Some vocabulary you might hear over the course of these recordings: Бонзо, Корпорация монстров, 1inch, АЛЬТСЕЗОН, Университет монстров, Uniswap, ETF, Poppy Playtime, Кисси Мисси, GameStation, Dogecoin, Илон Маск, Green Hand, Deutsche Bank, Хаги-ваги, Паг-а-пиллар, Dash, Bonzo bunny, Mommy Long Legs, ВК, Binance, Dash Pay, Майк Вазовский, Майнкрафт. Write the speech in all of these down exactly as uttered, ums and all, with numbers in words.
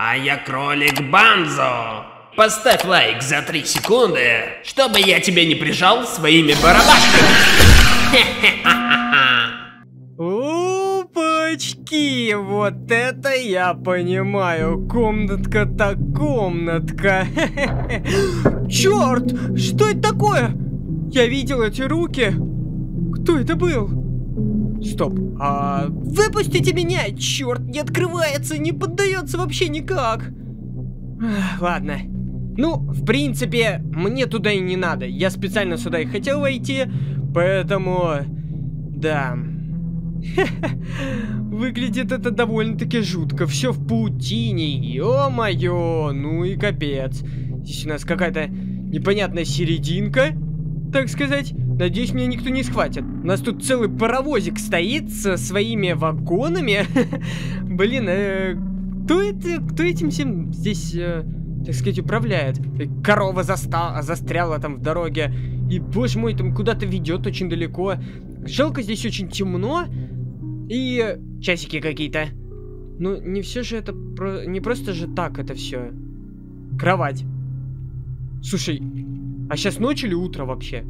А я кролик Бонзо. Поставь лайк за три секунды, чтобы я тебя не прижал своими барабашками. Опачки, вот это я понимаю. Комнатка так комнатка. Черт, что это такое? Я видел эти руки. Кто это был? Стоп, а... Выпустите меня, черт, не открывается, не поддается вообще никак. Ладно. Ну, в принципе, мне туда и не надо. Я специально сюда и хотел войти, поэтому... Да. Выглядит это довольно-таки жутко. Все в паутине, ё-моё, ну и капец. Здесь у нас какая-то непонятная серединка, так сказать. Надеюсь, меня никто не схватит. У нас тут целый паровозик стоит со своими вагонами. Блин, э, кто это, кто этим всем здесь, э, так сказать, управляет? Корова заста- застряла там в дороге. И, боже мой, там куда-то ведет очень далеко. Жалко, здесь очень темно. И часики какие-то. Ну, не все же это... Про... Не просто же так это все. Кровать. Слушай, а сейчас ночь или утро вообще?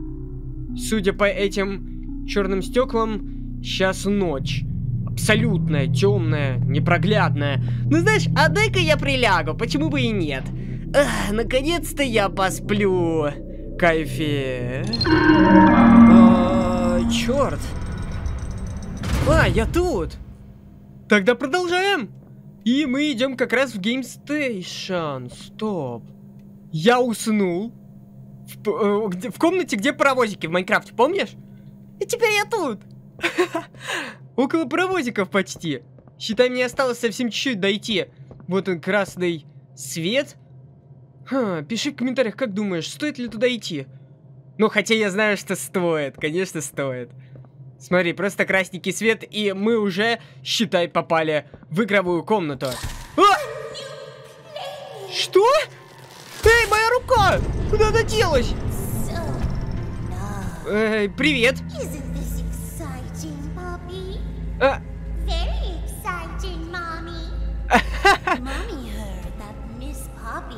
Судя по этим черным стеклам, сейчас ночь. Абсолютная, темная, непроглядная. Ну знаешь, а дай-ка я прилягу, почему бы и нет? Наконец-то я посплю. Кайфе. Черт. А, я тут. Тогда продолжаем. И мы идем как раз в GameStation. Стоп. Я уснул. В, э, в комнате, где паровозики в Майнкрафте, помнишь? И теперь я тут. Около паровозиков почти. Считай, мне осталось совсем чуть-чуть дойти. Вот он, красный свет. Ха, пиши в комментариях, как думаешь, стоит ли туда идти? Ну, хотя я знаю, что стоит. Конечно, стоит. Смотри, просто красненький свет, и мы уже, считай, попали в игровую комнату. А! Что? Эй, моя рука! Куда она делась? Эй, привет! А...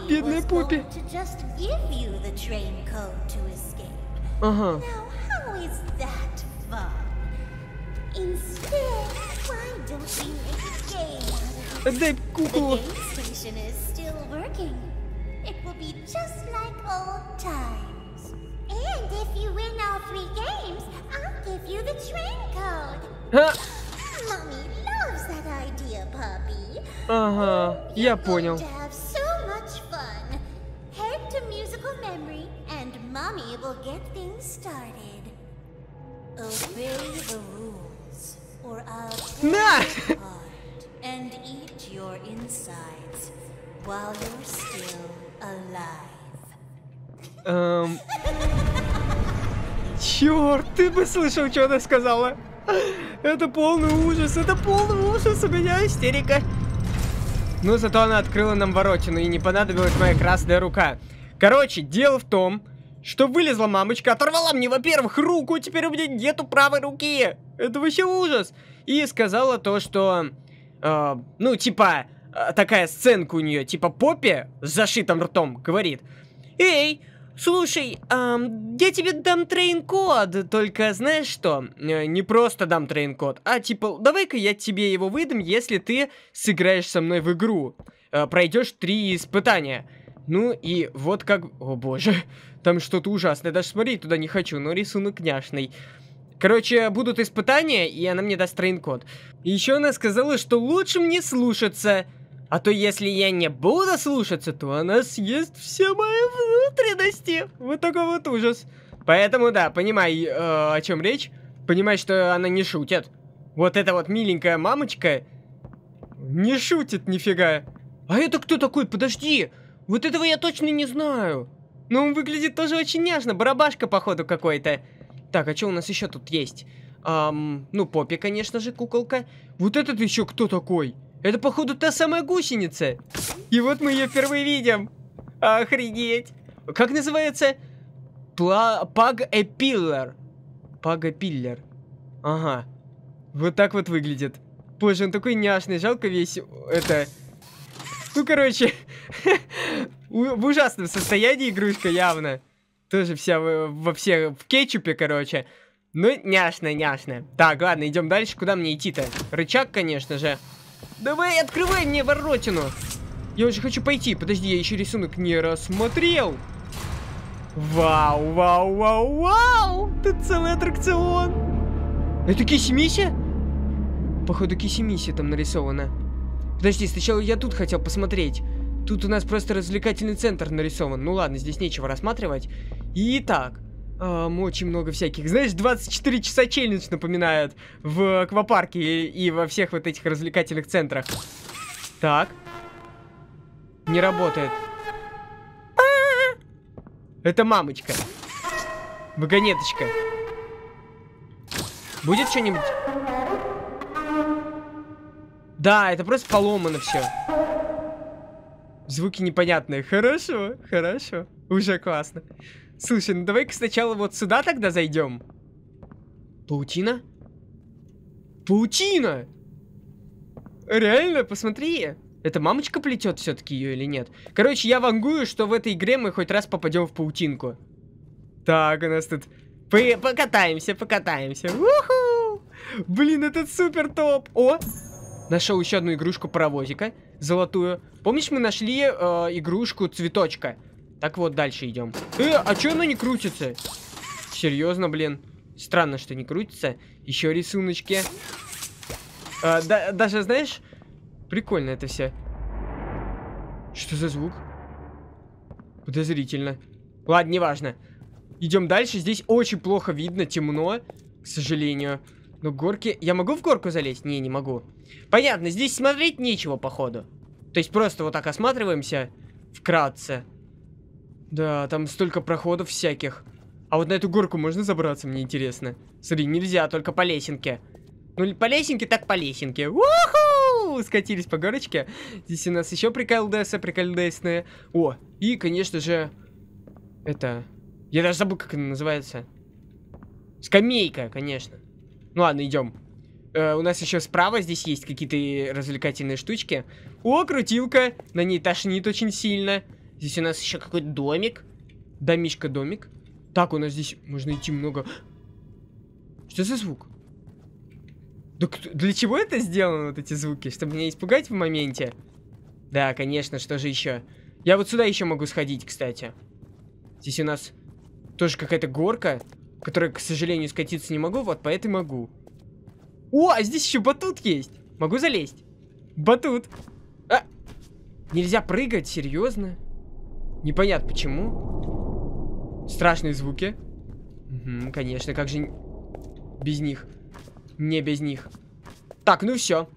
Бедная Поппи. Ага. Отдай куклу. It will be just like old times. And if you win all three games, I'll give you the train code. Mommy loves that idea, Poppy. Ага, я понял. You're going to have so much fun. Head to musical memory, and Mommy will get things started. Obey the rules, or I'll tear you apart and eat your insides while you're still. Эм... Черт, ты бы слышал, что она сказала. Это полный ужас, это полный ужас, у меня истерика. Но зато она открыла нам воротину, и не понадобилась моя красная рука. Короче, дело в том, что вылезла мамочка, оторвала мне, во-первых, руку, теперь у меня нету правой руки. Это вообще ужас. И сказала то, что... Э, ну, типа... Такая сценка у нее, типа Поппи с зашитым ртом говорит: «Эй, слушай, эм, я тебе дам трейн-код, только знаешь что? Не просто дам трейн-код, а типа давай-ка я тебе его выдам, если ты сыграешь со мной в игру, э, пройдешь три испытания». Ну и вот как... О боже, там что-то ужасное, даже смотреть туда не хочу, но рисунок няшный. Короче, будут испытания, и она мне даст трейн-код. Еще она сказала, что лучше мне слушаться. А то если я не буду слушаться, то она съест все мои внутренности. Вот такой вот ужас. Поэтому, да, понимай, э, о чем речь. Понимай, что она не шутит. Вот эта вот миленькая мамочка не шутит нифига. А это кто такой? Подожди. Вот этого я точно не знаю. Но он выглядит тоже очень няшно. Барабашка, походу, какой-то. Так, а что у нас еще тут есть? Эм, ну, Поппи, конечно же, куколка. Вот этот еще кто такой? Это, походу, та самая гусеница. И вот мы ее впервые видим. Охренеть. Как называется? Паг-а-пиллар. Паг-а-пиллар. Ага. Вот так вот выглядит. Боже, он такой няшный. Жалко весь это... Ну, короче, в ужасном состоянии игрушка явно. Тоже вся во всех в кетчупе, короче. Ну, няшная, няшная. Так, ладно, идем дальше. Куда мне идти-то? Рычаг, конечно же. Давай, открывай мне воротину. Я уже хочу пойти. Подожди, я еще рисунок не рассмотрел. Вау, вау, вау, вау! Тут целый аттракцион. Это Кисси Мисси? Походу, Кисси Мисси там нарисовано. Подожди, сначала я тут хотел посмотреть. Тут у нас просто развлекательный центр нарисован. Ну ладно, здесь нечего рассматривать. Итак, эм, очень много всяких. Знаешь, двадцать четыре часа челлендж напоминают в аквапарке и, и во всех вот этих развлекательных центрах. Так. Не работает. Это мамочка. Вагонеточка. Будет что-нибудь? Да, это просто поломано все. Звуки непонятные. Хорошо, хорошо. Уже классно. Слушай, ну давай-ка сначала вот сюда тогда зайдем. Паутина? Паутина! Реально, посмотри. Это мамочка плетет все-таки ее или нет? Короче, я вангую, что в этой игре мы хоть раз попадем в паутинку. Так, у нас тут... П- покатаемся, покатаемся. Уху! Блин, это супер топ. О! Нашел еще одну игрушку паровозика. Золотую. Помнишь, мы нашли э, игрушку цветочка? Так вот, дальше идем. Э, а че она не крутится? Серьезно, блин. Странно, что не крутится. Еще рисуночки. Э, да, даже, знаешь... Прикольно это все. Что за звук? Подозрительно. Ладно, неважно. Идем дальше. Здесь очень плохо видно, темно, к сожалению. Но горки... Я могу в горку залезть? Не, не могу. Понятно, здесь смотреть нечего, походу. То есть просто вот так осматриваемся вкратце. Да, там столько проходов всяких. А вот на эту горку можно забраться, мне интересно. Смотри, нельзя, только по лесенке. Ну, по лесенке, так по лесенке. Уху! Скатились по горочке. Здесь у нас еще приколдесы, приколдесные. О, и, конечно же, это... Я даже забыл, как она называется. Скамейка, конечно. Ну ладно, идем. Э, у нас еще справа здесь есть какие-то развлекательные штучки. О, крутилка. На ней тошнит очень сильно. Здесь у нас еще какой-то домик. Домишка-домик. Так, у нас здесь можно идти много... Что за звук? Да кто, для чего это сделано, вот эти звуки? Чтобы меня испугать в моменте? Да, конечно, что же еще? Я вот сюда еще могу сходить, кстати. Здесь у нас тоже какая-то горка, которая, к сожалению, скатиться не могу, вот поэтому могу. О, а здесь еще батут есть. Могу залезть. Батут. А! Нельзя прыгать, серьезно? Непонятно почему. Страшные звуки. Угу, конечно, как же без них? Не без них. Так, ну все.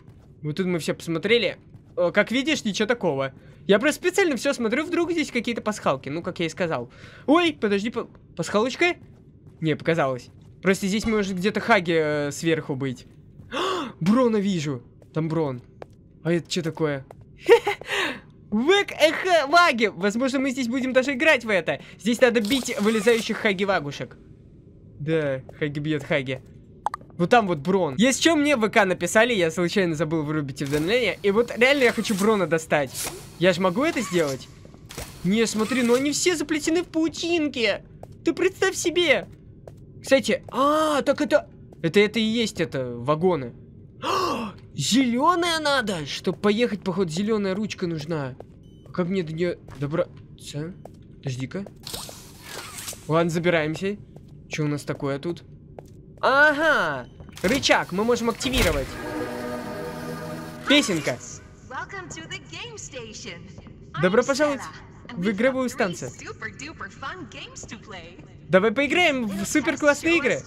Вот тут мы все посмотрели. Как видишь, ничего такого. Я просто специально все смотрю, вдруг здесь какие-то пасхалки. Ну, как я и сказал. Ой, подожди, по пасхалочка? Не, показалось. Просто здесь может где-то Хаги э, сверху быть. Брона вижу. Там Брон. А это что такое? Хаги-ваги. Возможно, мы здесь будем даже играть в это. Здесь надо бить вылезающих Хаги-вагушек. Да, Хаги бьет Хаги. Вот там вот Брон. Есть что мне в ВК написали, я случайно забыл вырубить уведомление. И вот реально я хочу Брона достать. Я же могу это сделать? Не, смотри, но они все заплетены в паутинке. Ты представь себе. Кстати, а, так это... Это это и есть это, вагоны. А, зеленая надо. Чтобы поехать, походу, зеленая ручка нужна. Как мне до нее добраться? Подожди-ка. Ладно, забираемся. Что у нас такое тут? Ага, рычаг, мы можем активировать. Песенка. Добро пожаловать в игровую станцию. Давай поиграем в супер классные игры.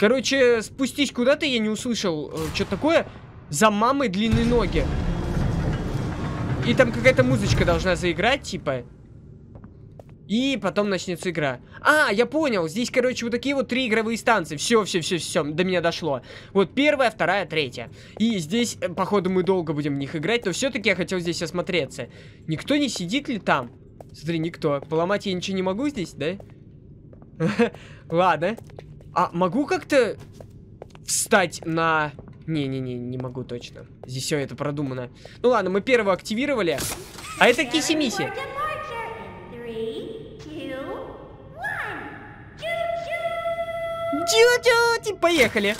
Короче, спустись куда-то, я не услышал, что такое. За мамой длинные ноги. И там какая-то музычка должна заиграть, типа. И потом начнется игра. А, я понял. Здесь, короче, вот такие вот три игровые станции. Все, все, все, все. До меня дошло. Вот первая, вторая, третья. И здесь, походу, мы долго будем в них играть. Но все-таки я хотел здесь осмотреться. Никто не сидит ли там? Смотри, никто. Поломать я ничего не могу здесь, да? Ладно. А могу как-то встать на... Не-не-не, не могу точно. Здесь все это продумано. Ну ладно, мы первого активировали. А это Кисси Мисси. Дю-дю-ти, поехали.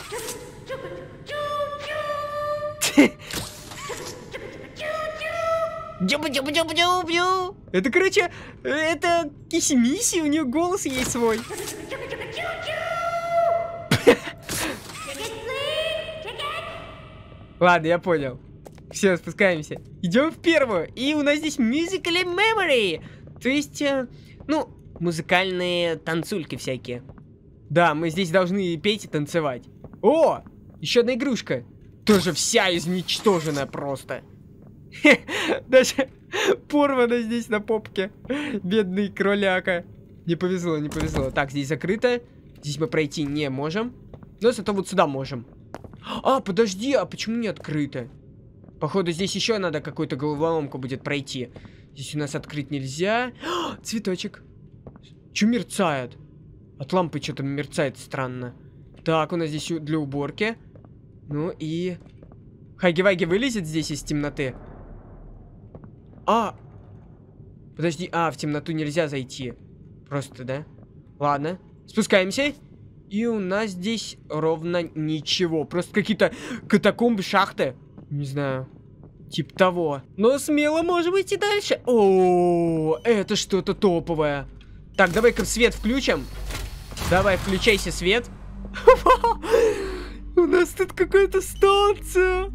Это, короче, это Кисси Мисси, у нее голос есть свой. Ладно, я понял. Все, спускаемся. Идем в первую. И у нас здесь musical memory. То есть, ну, музыкальные танцульки всякие. Да, мы здесь должны петь и танцевать. О, еще одна игрушка. Тоже вся изничтожена просто. Даже порвана здесь на попке. Бедный кроляка. Не повезло, не повезло. Так, здесь закрыто. Здесь мы пройти не можем. Но зато вот сюда можем. А, подожди, а почему не открыто? Походу, здесь еще надо какую-то головоломку будет пройти. Здесь у нас открыть нельзя. А, цветочек. Че мерцает? От лампы что-то мерцает странно. Так, у нас здесь для уборки. Ну и... Хаги-ваги вылезет здесь из темноты? А! Подожди, а, в темноту нельзя зайти. Просто, да? Ладно, спускаемся. И у нас здесь ровно ничего. Просто какие-то катакомбы, шахты. Не знаю. Типа того. Но смело можем идти дальше. О, это что-то топовое. Так, давай-ка свет включим. Давай, включайся, свет. У нас тут какая-то станция.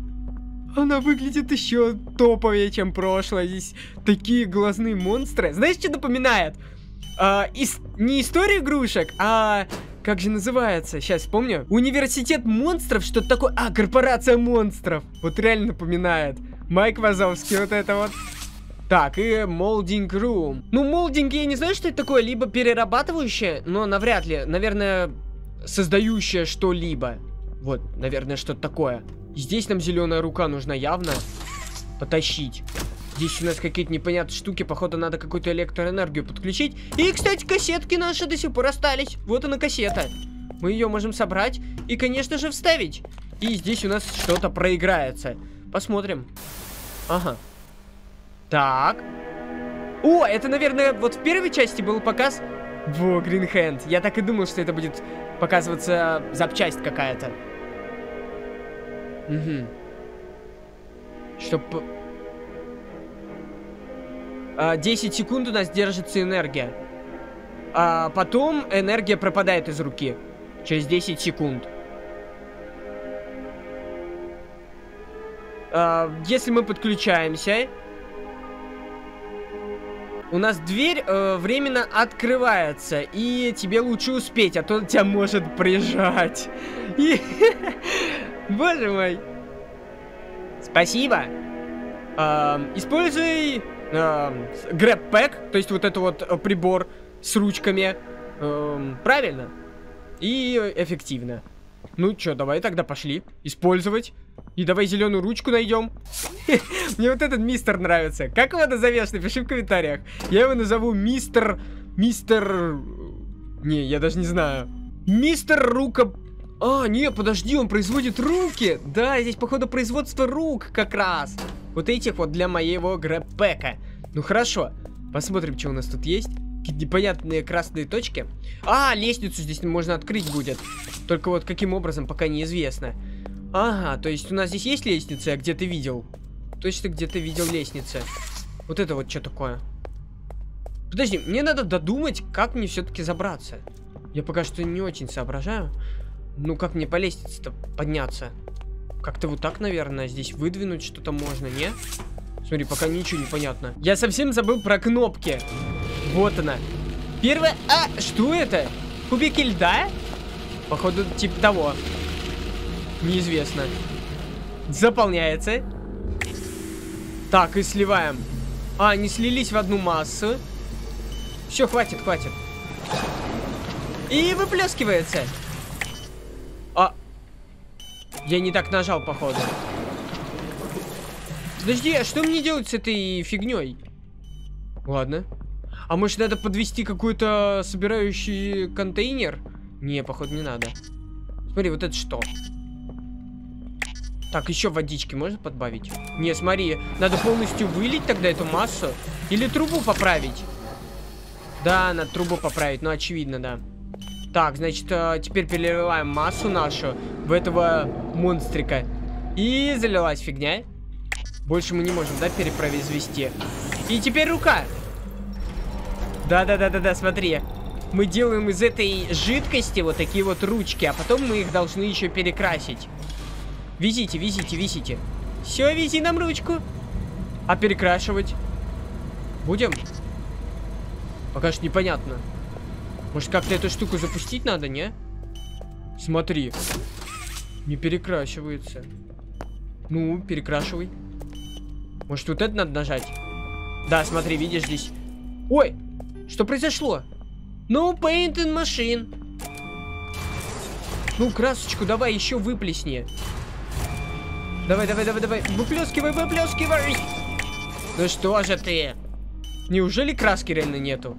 Она выглядит еще топовее, чем прошлое. Здесь такие глазные монстры. Знаешь, что напоминает? А, ис- не история игрушек, а... Как же называется? Сейчас вспомню. Университет монстров, что-то такое. А, корпорация монстров. Вот реально напоминает. Майк Вазовский, вот это вот. Так, и молдинг рум. Ну, молдинг, я не знаю, что это такое. Либо перерабатывающее, но навряд ли. Наверное, создающее что-либо. Вот, наверное, что-то такое. Здесь нам зеленая рука нужна явно потащить. Здесь у нас какие-то непонятные штуки. Походу, надо какую-то электроэнергию подключить. И, кстати, кассетки наши до сих пор остались. Вот она, кассета. Мы ее можем собрать и, конечно же, вставить. И здесь у нас что-то проиграется. Посмотрим. Ага. Так. О, это, наверное, вот в первой части был показ. Во, Green Hand. Я так и думал, что это будет показываться запчасть какая-то. Угу. Чтоб... десять секунд у нас держится энергия. А потом энергия пропадает из руки. Через десять секунд. А если мы подключаемся... У нас дверь э, временно открывается. И тебе лучше успеть, а то тебя может прижать. Боже мой. Спасибо. Используй... Grab Pack, то есть вот это вот прибор с ручками. Эм, правильно. И эффективно. Ну чё, давай тогда пошли. Использовать. И давай зеленую ручку найдем. Мне вот этот мистер нравится. Как его назовешь? Напиши в комментариях. Я его назову мистер... Мистер... Не, я даже не знаю. Мистер рука... А, не, подожди, он производит руки. Да, здесь, походу, производство рук как раз. Вот этих вот для моего грэппэка. Ну хорошо, посмотрим, что у нас тут есть. Какие-то непонятные красные точки. А, лестницу здесь можно открыть будет. Только вот каким образом, пока неизвестно. Ага, то есть у нас здесь есть лестница, я где-то видел. Точно где-то видел лестницы. Вот это вот что такое? Подожди, мне надо додумать, как мне все-таки забраться. Я пока что не очень соображаю. Ну как мне по лестнице-то подняться? Как-то вот так, наверное, здесь выдвинуть что-то можно, не? Смотри, пока ничего не понятно. Я совсем забыл про кнопки. Вот она. Первая... А, что это? Кубики льда? Походу, типа того. Неизвестно. Заполняется. Так, и сливаем. А, они слились в одну массу. Все, хватит, хватит. И выплескивается. А... Я не так нажал, походу. Подожди, а что мне делать с этой фигней? Ладно. А может, надо подвести какой-то собирающий контейнер? Не, походу, не надо. Смотри, вот это что? Так, еще водички можно подбавить? Не, смотри, надо полностью вылить тогда эту массу. Или трубу поправить? Да, надо трубу поправить, ну, очевидно, да. Так, значит, теперь переливаем массу нашу в этого монстрика. И залилась фигня. Больше мы не можем, да, перепроизвести. И теперь рука. Да-да-да-да-да, смотри. Мы делаем из этой жидкости вот такие вот ручки, а потом мы их должны еще перекрасить. Везите, везите, везите. Все, вези нам ручку. А перекрашивать будем? Пока что непонятно. Может, как-то эту штуку запустить надо, не? Смотри. Не перекрашивается. Ну, перекрашивай. Может, вот это надо нажать? Да, смотри, видишь здесь. Ой, что произошло? No paint in machine. Ну, красочку давай еще выплесни. Давай, давай, давай, давай. Выплескивай, выплескивай. Ну что же ты? Неужели краски реально нету?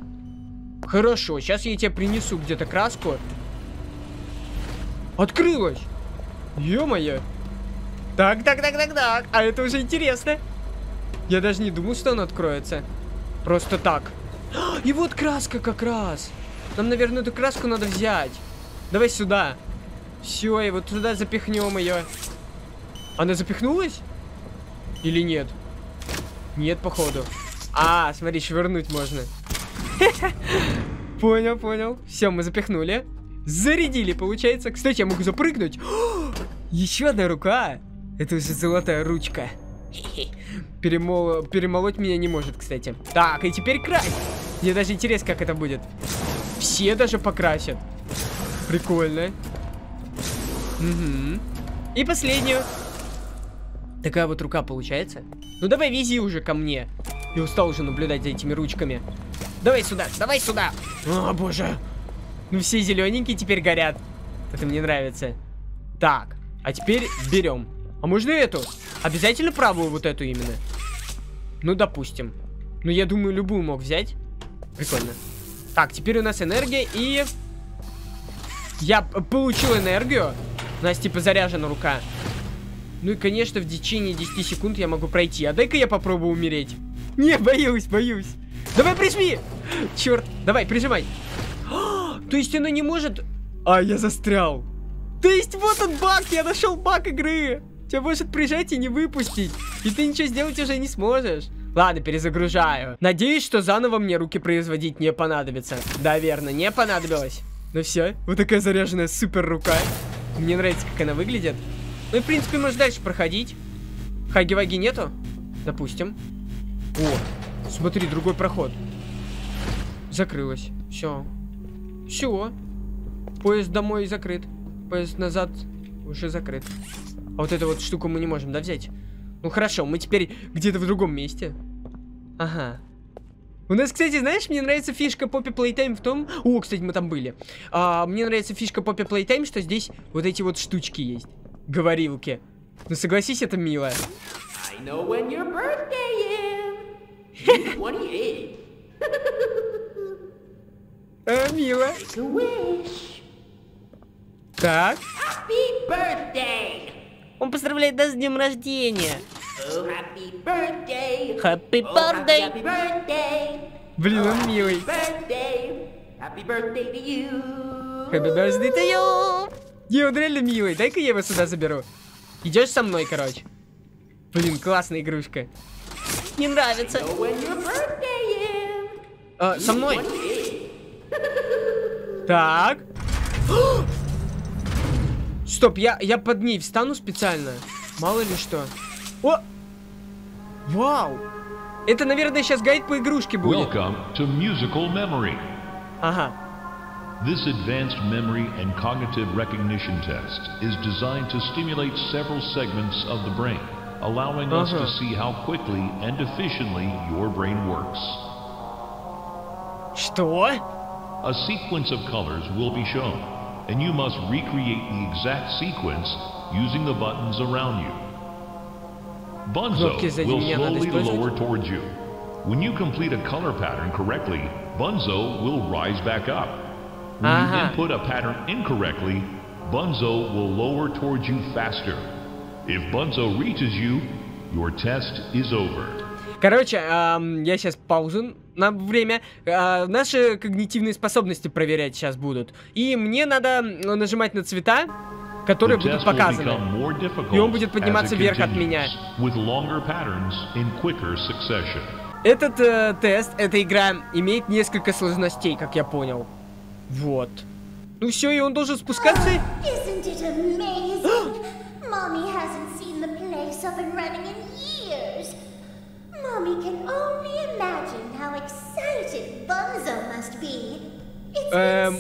Хорошо, сейчас я тебе принесу где-то краску. Открылась. Ё-моё. Так, так, так, так, так. А это уже интересно. Я даже не думал, что он откроется. Просто так. И вот краска как раз. Нам, наверное, эту краску надо взять. Давай сюда. Все, и вот туда запихнем ее. Она запихнулась? Или нет? Нет, походу. А, смотри, швырнуть можно. Понял, понял. Все, мы запихнули. Зарядили, получается. Кстати, я могу запрыгнуть. Еще одна рука. Это уже золотая ручка. Перемол... Перемолоть меня не может, кстати. Так, и теперь крась. Мне даже интересно, как это будет. Все даже покрасят. Прикольно. Угу. И последнюю. Такая вот рука получается. Ну давай вези уже ко мне. Я устал уже наблюдать за этими ручками. Давай сюда, давай сюда. О, боже. Ну все зелененькие теперь горят. Это мне нравится. Так, а теперь берем. А можно эту? Обязательно правую вот эту именно? Ну, допустим. Ну, я думаю, любую мог взять. Прикольно. Так, теперь у нас энергия и... Я получил энергию. У нас, типа, заряжена рука. Ну и, конечно, в течение десяти секунд я могу пройти. А дай-ка я попробую умереть. Не, боюсь, боюсь. Давай, прижми! Черт, давай, прижимай. То есть она не может... А, я застрял. То есть вот он баг, я нашел баг игры. Тебя может прижать и не выпустить. И ты ничего сделать уже не сможешь. Ладно, перезагружаю. Надеюсь, что заново мне руки производить не понадобится. Да, верно, не понадобилось. Ну все, вот такая заряженная супер рука. Мне нравится, как она выглядит. Ну и, в принципе, можешь дальше проходить. Хаги-ваги нету? Допустим. О, смотри, другой проход. Закрылось. Все. Все. Поезд домой закрыт. Поезд назад уже закрыт. А вот эту вот штуку мы не можем, да, взять? Ну хорошо, мы теперь где-то в другом месте. Ага. У нас, кстати, знаешь, мне нравится фишка Poppy Playtime в том... О, кстати, мы там были. А, мне нравится фишка Poppy Playtime, что здесь вот эти вот штучки есть. Говорилки. Ну согласись, это мило. I know when your birthday is. двадцать восемь. А, мило. Так. Happy birthday! Он поздравляет нас с днем рождения. Oh, happy birthday. Happy birthday. Oh, happy birthday. Блин, он милый. Happy birthday to you. Happy birthday to you. Не, он реально милый. Дай-ка я его сюда заберу. Идешь со мной, короче. Блин, классная игрушка. Не нравится. А, со мной. Так. Стоп, я, я под ней встану специально. Мало ли что. О! Вау! Это, наверное, сейчас гайд по игрушке будет. Welcome to musical memory. Ага. This advanced memory and cognitive recognition test is designed to stimulate several segments of the brain, allowing us to see how quickly and efficiently your brain works. Что? A sequence of colors will be shown. And you must recreate the exact sequence using the buttons around you. Bonzo will slowly lower towards you, When you complete a color pattern correctly, Bonzo will rise back up. When you input a pattern incorrectly, Bonzo will lower towards you faster. If Bonzo reaches you, your test is over. Короче, эм, я сейчас паузу на время. Э, наши когнитивные способности проверять сейчас будут. И мне надо нажимать на цвета, которые будут показаны. И он будет подниматься вверх от меня. Этот э, тест, эта игра имеет несколько сложностей, как я понял. Вот. Ну все, и он должен спускаться. Эм...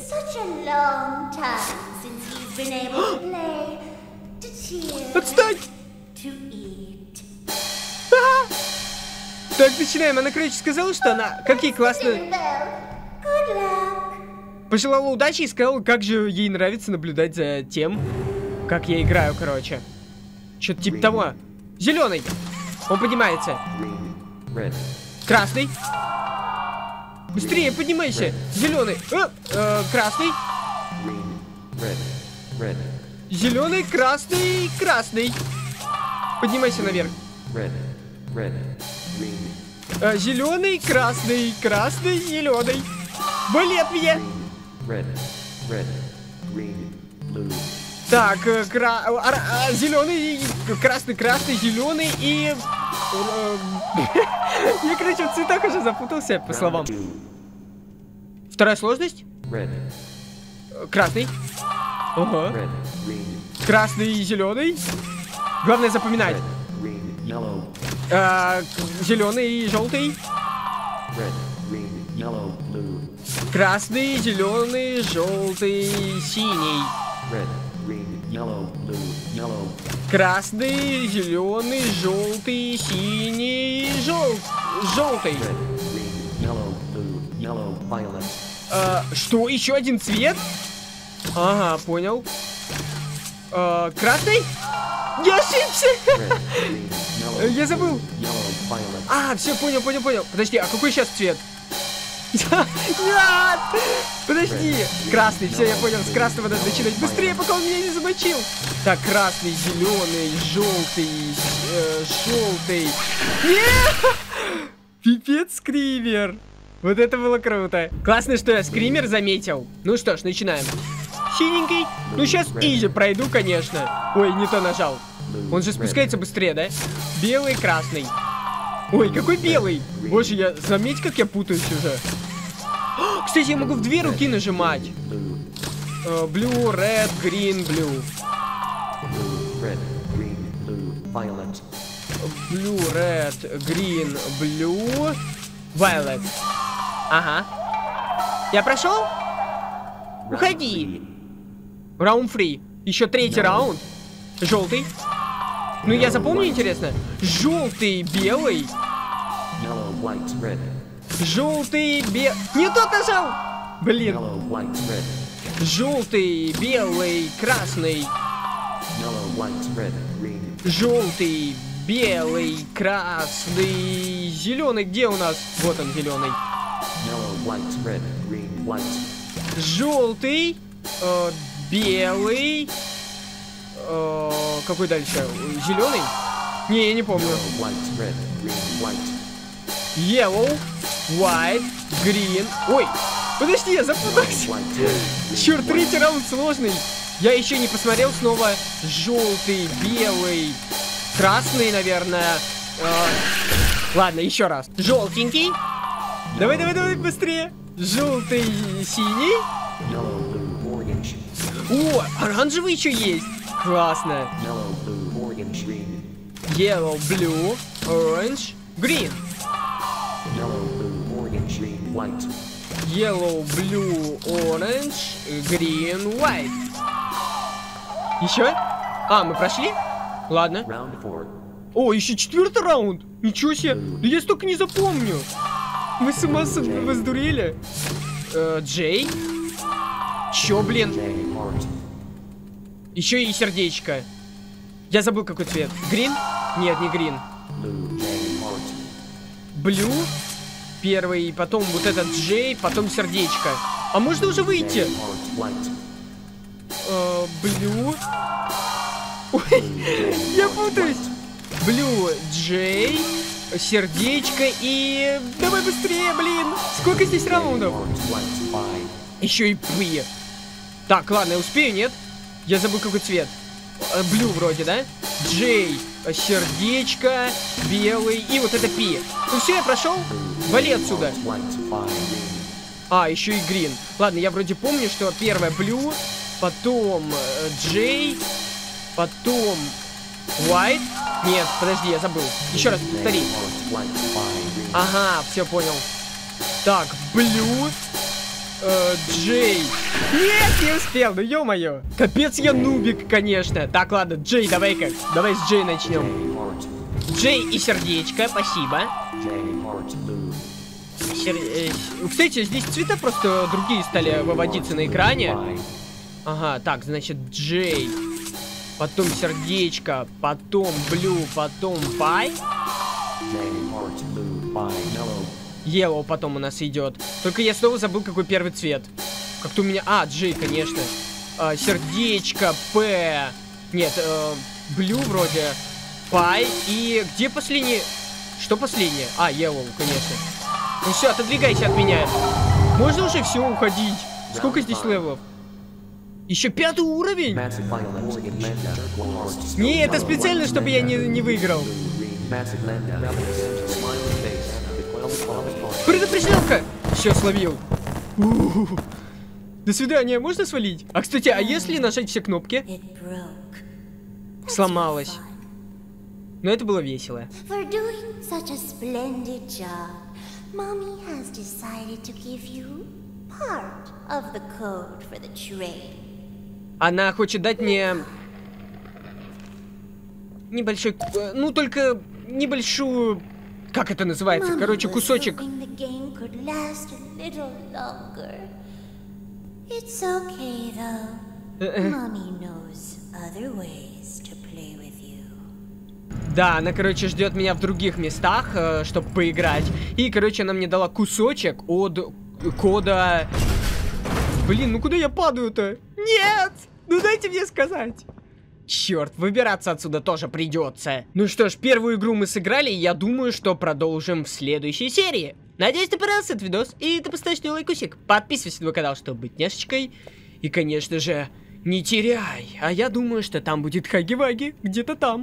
Отстань! Так, начинаем. Она, короче, сказала, что она... Какие классные... Пожелала удачи и сказала, как же ей нравится наблюдать за тем, как я играю, короче. Что-то типа того. Зеленый. Он поднимается. Красный. Быстрее поднимайся. Зеленый. Э, э, красный. Зеленый, красный, красный. Поднимайся наверх. Э, зеленый, красный, красный, зеленый. Блин, меня. Red, red, green, blue. Так, кра... а, а, зеленый, красный, красный, зеленый и... Я, короче, в цветах уже запутался, по словам. Вторая сложность? Red. Красный. Ого. Red, красный и зеленый. Главное запоминать. Red, green, а, зеленый и желтый. Red, green, yellow, blue. Красный, зеленый, желтый, синий. Red, green, yellow, blue, yellow. Красный, зеленый, желтый, синий, жел... желтый. Red, green, yellow, blue, yellow, violet. А, что, еще один цвет? Ага, понял. А, красный? Я ошибся! Red, green, yellow, я забыл. Blue, yellow, violet. А, все, понял, понял, понял. Подожди, а какой сейчас цвет? Нет! Подожди! Красный, все, я понял, с красного надо начинать. Быстрее, пока он меня не замочил! Так, красный, зеленый, желтый, э, желтый. Нет! Пипец, скример! Вот это было круто! Классно, что я скример заметил. Ну что ж, начинаем. Синенький. Ну сейчас изи пройду, конечно. Ой, не то нажал. Он же спускается быстрее, да? Белый, красный. Ой, какой белый! Боже, я... Заметь, как я путаюсь уже. О, кстати, я могу в две руки нажимать. Blue, red, green, blue. Blue, red, green, blue, violet. Ага. Я прошел? Уходи! Раунд фри. Еще третий раунд. Желтый. Ну я запомню, интересно. Желтый, белый. Желтый, белый. Не тот нажал! Блин. Желтый, белый, красный. Желтый, белый, красный. Зеленый, где у нас? Вот он, зеленый. Желтый, э, белый. Какой дальше? Зеленый? Не, я не помню. Yellow, white, green. Ой, подожди, я запутался. Черт, третий раунд сложный. Я еще не посмотрел снова. Желтый, белый, красный, наверное. Ладно, еще раз. Желтенький. Давай, давай, давай, быстрее. Желтый, синий. О, оранжевый еще есть. Классно. Yellow, blue, orange, green. Yellow, blue, orange, green. Yellow, blue, orange, green, white. Yellow, blue, orange, green, white. Еще? А, мы прошли? Ладно. О, еще четвертый раунд. Ничего себе. Blue. Да я столько не запомню. Мы с ума воздурели. Джей? Uh, Че, блин? Еще и сердечко. Я забыл, какой цвет. Грин? Нет, не грин. Блю. первый, потом вот этот Джей, потом сердечко. А можно уже выйти? Э, блю. Ой, я путаюсь. Блю, Джей, сердечко и... Давай быстрее, блин. Сколько здесь раундов? Еще и П. Так, ладно, я успею, нет? Я забыл, какой цвет. Блю вроде, да? Джей, сердечко, белый и вот это Пи. Ну все, я прошел. Вали отсюда. А, еще и Грин. Ладно, я вроде помню, что первое Блю, потом Джей, потом White. Нет, подожди, я забыл. Еще раз повтори. Ага, все понял. Так, Блю... Джей. Нет, не успел, ну ё-моё. Капец, я нубик, конечно. Так, ладно, Джей, давай-ка. Давай с Джей начнем. Джей и сердечко, спасибо. Сер... Кстати, здесь цвета просто другие стали выводиться на экране. Ага, так, значит, Джей. Потом сердечко, потом Блю, потом Пай. Yellow потом у нас идет. Только я снова забыл, какой первый цвет. Как-то у меня... А, G, конечно. А, сердечко, P. Нет, э, Blue вроде. Пай. И где последний... Что последнее? А, Yellow, конечно. Ну все, отодвигайся от меня. Можно уже все уходить. Сколько здесь левелов? Еще пятый уровень? Не, это специально, чтобы я не, не выиграл. Предупреждалка! Все, словил. У-у-у. До свидания, можно свалить? А, кстати, а если нажать все кнопки? Сломалась. Но это было весело. Она хочет дать мне... Небольшой... Ну, только небольшую... Как это называется? Короче, кусочек. Да, она, короче, ждет меня в других местах, чтобы поиграть. И, короче, она мне дала кусочек от кода... Блин, ну куда я падаю-то? Нет! Ну дайте мне сказать. Черт, выбираться отсюда тоже придется. Ну что ж, первую игру мы сыграли, и я думаю, что продолжим в следующей серии. Надеюсь, ты понравился этот видос, и ты поставишь мне лайкусик. Подписывайся на мой канал, чтобы быть няшечкой. И, конечно же, не теряй. А я думаю, что там будет Хаги-ваги, где-то там.